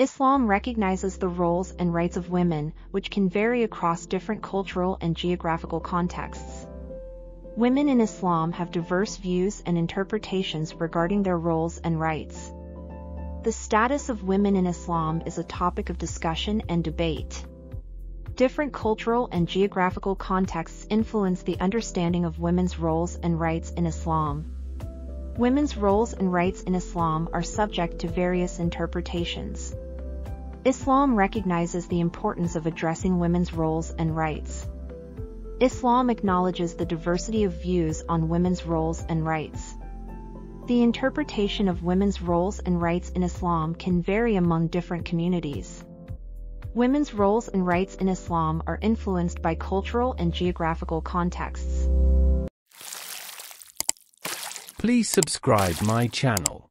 Islam recognizes the roles and rights of women, which can vary across different cultural and geographical contexts. Women in Islam have diverse views and interpretations regarding their roles and rights. The status of women in Islam is a topic of discussion and debate. Different cultural and geographical contexts influence the understanding of women's roles and rights in Islam. Women's roles and rights in Islam are subject to various interpretations. Islam recognizes the importance of addressing women's roles and rights. Islam acknowledges the diversity of views on women's roles and rights. The interpretation of women's roles and rights in Islam can vary among different communities. Women's roles and rights in Islam are influenced by cultural and geographical contexts. Please subscribe my channel.